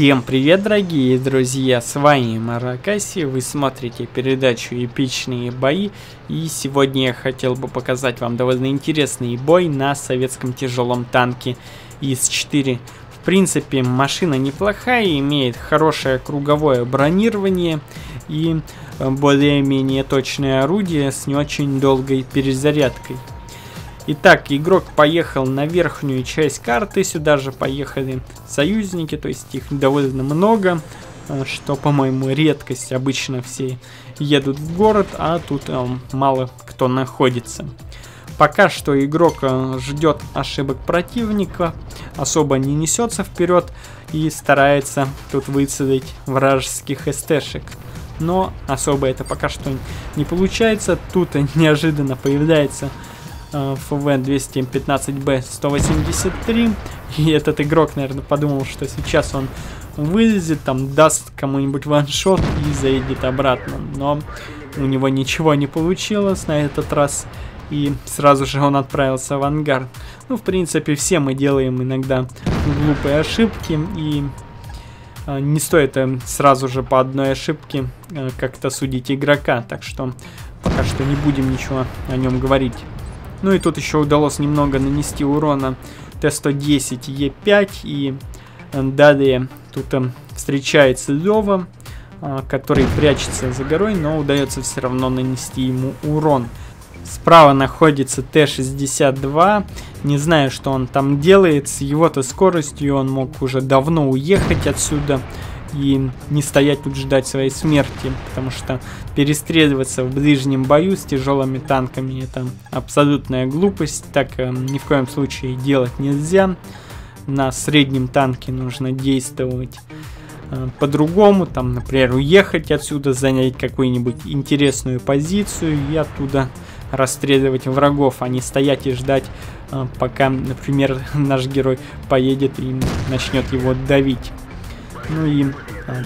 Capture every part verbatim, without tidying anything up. Всем привет, дорогие друзья, с вами Маракаси, вы смотрите передачу «Эпичные бои», и сегодня я хотел бы показать вам довольно интересный бой на советском тяжелом танке И С четыре. В принципе, машина неплохая, имеет хорошее круговое бронирование и более-менее точное орудие с не очень долгой перезарядкой. Итак, игрок поехал на верхнюю часть карты, сюда же поехали союзники, то есть их довольно много, что, по-моему, редкость, обычно все едут в город, а тут э, мало кто находится. Пока что игрок ждет ошибок противника, особо не несется вперед и старается тут выцелить вражеских эстешек. Но особо это пока что не получается, тут неожиданно появляется Эф Ви двести пятнадцать Бэ сто восемьдесят три, и этот игрок, наверное, подумал, что сейчас он вылезет, там даст кому-нибудь ваншот и заедет обратно, но у него ничего не получилось на этот раз, и сразу же он отправился в ангар. Ну, в принципе, все мы делаем иногда глупые ошибки, и не стоит сразу же по одной ошибке как-то судить игрока, так что пока что не будем ничего о нем говорить. Ну и тут еще удалось немного нанести урона Тэ сто десять Е пять. И далее тут э, встречается Лёва, э, который прячется за горой, но удается все равно нанести ему урон. Справа находится Тэ шестьдесят два. Не знаю, что он там делает. С его-то скоростью он мог уже давно уехать отсюда и не стоять тут ждать своей смерти, потому что перестреливаться в ближнем бою с тяжелыми танками — это абсолютная глупость, так э, ни в коем случае делать нельзя. На среднем танке нужно действовать э, по-другому, там, например, уехать отсюда, занять какую-нибудь интересную позицию и оттуда расстреливать врагов, а не стоять и ждать, э, пока, например, наш герой поедет и начнет его давить. Ну и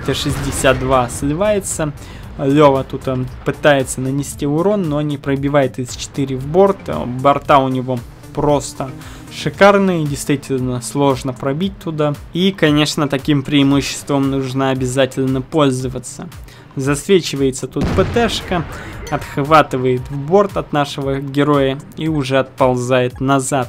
Тэ шестьдесят два сливается, Лёва тут он, пытается нанести урон, но не пробивает Эс четыре в борт, борта у него просто шикарные, действительно сложно пробить туда. И, конечно, таким преимуществом нужно обязательно пользоваться. Засвечивается тут ПТшка, отхватывает в борт от нашего героя и уже отползает назад.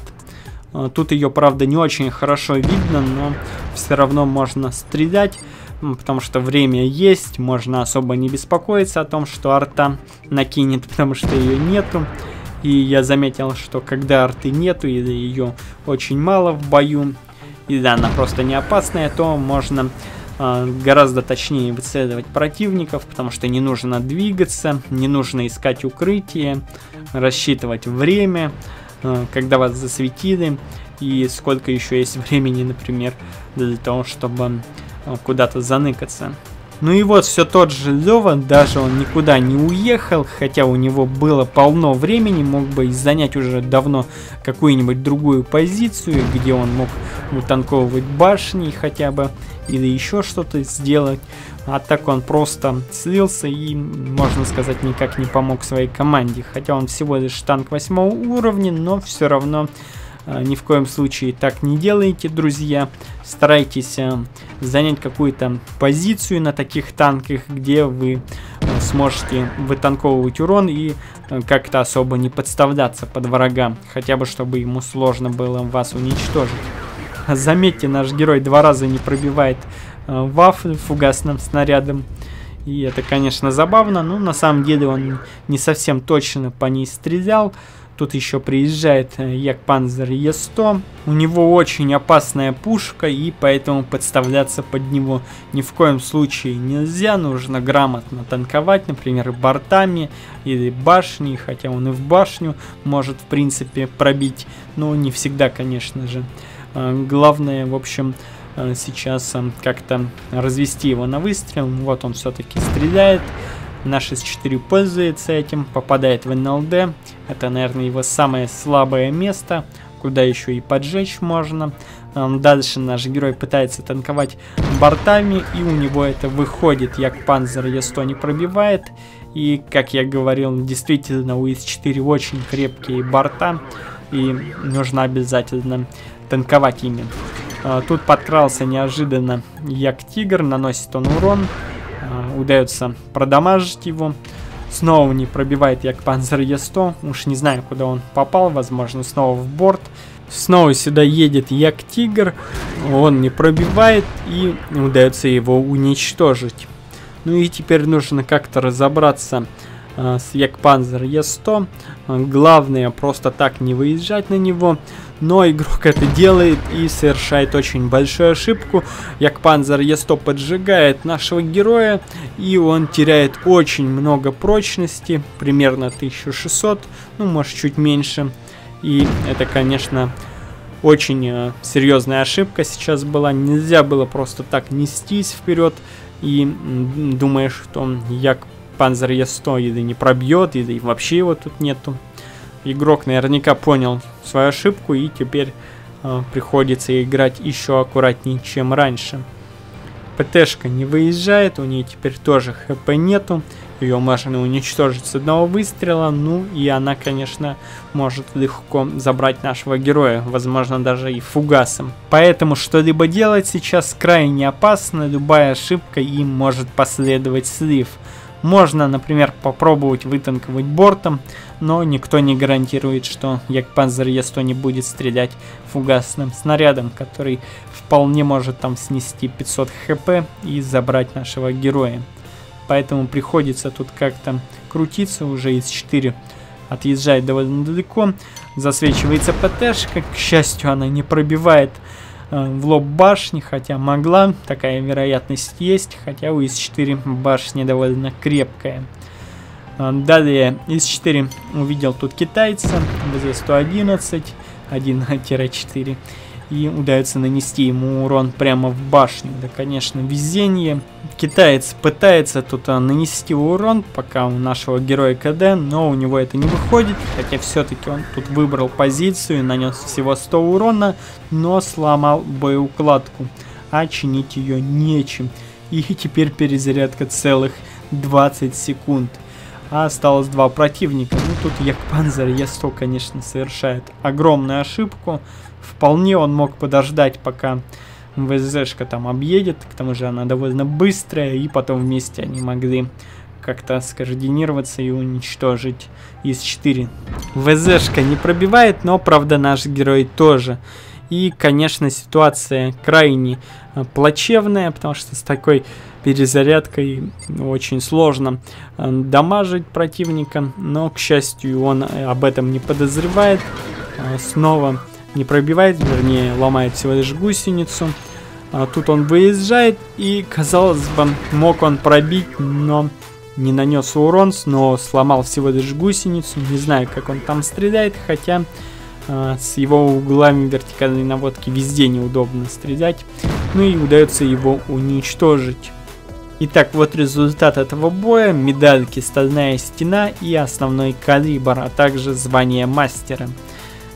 Тут ее, правда, не очень хорошо видно, но все равно можно стрелять, потому что время есть, можно особо не беспокоиться о том, что арта накинет, потому что ее нету. И я заметил, что когда арты нету или ее очень мало в бою, и да, она просто не опасная, то можно э, гораздо точнее выцеливать противников, потому что не нужно двигаться, не нужно искать укрытие, рассчитывать время, когда вас засветили, и сколько еще есть времени, например, для того, чтобы куда-то заныкаться. Ну и вот все тот же Лёва, даже он никуда не уехал, хотя у него было полно времени, мог бы и занять уже давно какую-нибудь другую позицию, где он мог утанковывать башни хотя бы, или еще что-то сделать, а так он просто слился и, можно сказать, никак не помог своей команде. Хотя он всего лишь танк восьмого уровня, но все равно э, ни в коем случае так не делайте, друзья. Старайтесь э, занять какую-то позицию на таких танках, где вы э, сможете вытанковывать урон и э, как-то особо не подставляться под врага, хотя бы чтобы ему сложно было вас уничтожить. Заметьте, наш герой два раза не пробивает э, ВАФФ фугасным снарядом. И это, конечно, забавно, но на самом деле он не совсем точно по ней стрелял. Тут еще приезжает э, Ягдпанцер Е сто. У него очень опасная пушка, и поэтому подставляться под него ни в коем случае нельзя. Нужно грамотно танковать, например, бортами или башней, хотя он и в башню может, в принципе, пробить. Но не всегда, конечно же. Главное, в общем, сейчас как-то развести его на выстрел. Вот он все-таки стреляет. Наш Эс четыре пользуется этим, попадает в Эн Эл Дэ. Это, наверное, его самое слабое место, куда еще и поджечь можно. Дальше наш герой пытается танковать бортами, и у него это выходит. Ягдпанцер Е сто не пробивает. И, как я говорил, действительно, у Эс четыре очень крепкие борта, и нужно обязательно танковать ими. Тут подкрался неожиданно Ягдтигр, наносит он урон, удается продамажить его. Снова не пробивает Ягдпанцер Е сто, уж не знаю, куда он попал, возможно, снова в борт. Снова сюда едет Ягдтигр, он не пробивает и удается его уничтожить. Ну и теперь нужно как-то разобраться э, с Ягдпанцер Е сто. Главное, просто так не выезжать на него. Но игрок это делает и совершает очень большую ошибку. Ягдпанцер Е сто поджигает нашего героя, и он теряет очень много прочности, примерно тысячу шестьсот, ну может чуть меньше. И это, конечно, очень э, серьезная ошибка сейчас была. Нельзя было просто так нестись вперед и думаешь, что Ягдпанцер Е сто еды не пробьет, еды вообще его тут нету. Игрок наверняка понял свою ошибку, и теперь э, приходится играть еще аккуратнее, чем раньше. ПТшка не выезжает, у нее теперь тоже ХП нету. Ее можно уничтожить с одного выстрела. Ну и она, конечно, может легко забрать нашего героя. Возможно, даже и фугасом. Поэтому что-либо делать сейчас крайне опасно. Любая ошибка, и может последовать слив. Можно, например, попробовать вытанковать бортом. Но никто не гарантирует, что Ягдпанцер Е сто не будет стрелять фугасным снарядом, который вполне может там снести пятьсот хп и забрать нашего героя. Поэтому приходится тут как-то крутиться. Уже ИС четыре отъезжает довольно далеко. Засвечивается ПТшка. К счастью, она не пробивает э, в лоб башни, хотя могла. Такая вероятность есть, хотя у ИС четыре башня довольно крепкая. Э, далее ИС четыре увидел тут китайца. ВЗ сто одиннадцать, один четыре. И удается нанести ему урон прямо в башню. Да, конечно, везение. Китаец пытается тут а, нанести урон, пока у нашего героя КД, но у него это не выходит. Хотя все-таки он тут выбрал позицию, нанес всего сто урона, но сломал боеукладку, а чинить ее нечем. И теперь перезарядка целых двадцать секунд. А осталось два противника. Ну тут Ягдпанцер Е сто, конечно, совершает огромную ошибку. Вполне он мог подождать, пока ВЗ-шка там объедет. К тому же она довольно быстрая, и потом вместе они могли как-то скоординироваться и уничтожить ИС четыре. ВЗ-шка не пробивает, но, правда, наш герой тоже. И, конечно, ситуация крайне плачевная, потому что с такой перезарядкой очень сложно дамажить противника. Но, к счастью, он об этом не подозревает. Снова не пробивает, вернее, ломает всего лишь гусеницу. А тут он выезжает, и, казалось бы, мог он пробить, но не нанес урон, но сломал всего лишь гусеницу. Не знаю, как он там стреляет, хотя а, с его углами вертикальной наводки везде неудобно стрелять. Ну и удается его уничтожить. Итак, вот результат этого боя. Медальки «Стальная стена» и «Основной калибр», а также звание мастера.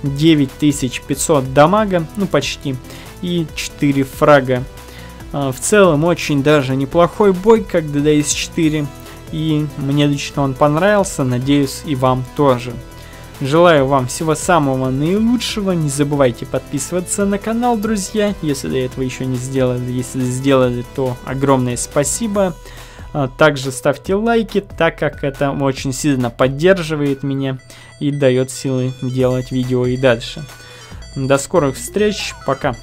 девять тысяч пятьсот дамага, ну почти, и четыре фрага. В целом очень даже неплохой бой, как для ИС четыре, и мне лично он понравился, надеюсь и вам тоже. Желаю вам всего самого наилучшего, не забывайте подписываться на канал, друзья, если до этого еще не сделали, если сделали, то огромное спасибо. Также ставьте лайки, так как это очень сильно поддерживает меня и дает силы делать видео и дальше. До скорых встреч, пока!